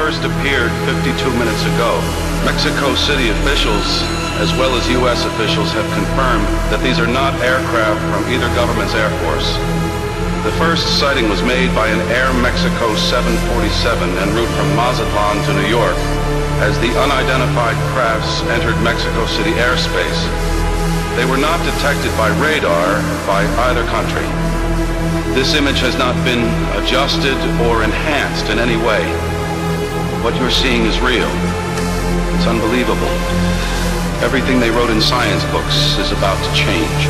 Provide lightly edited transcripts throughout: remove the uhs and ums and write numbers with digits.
first appeared 52 minutes ago. Mexico City officials, as well as U.S. officials, have confirmed that these are not aircraft from either government's air force. The first sighting was made by an Air Mexico 747 en route from Mazatlan to New York, as the unidentified crafts entered Mexico City airspace. They were not detected by radar by either country. This image has not been adjusted or enhanced in any way. What you're seeing is real. It's unbelievable. Everything they wrote in science books is about to change.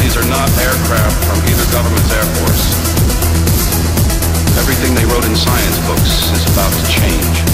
These are not aircraft from either government's air force. Everything they wrote in science books is about to change.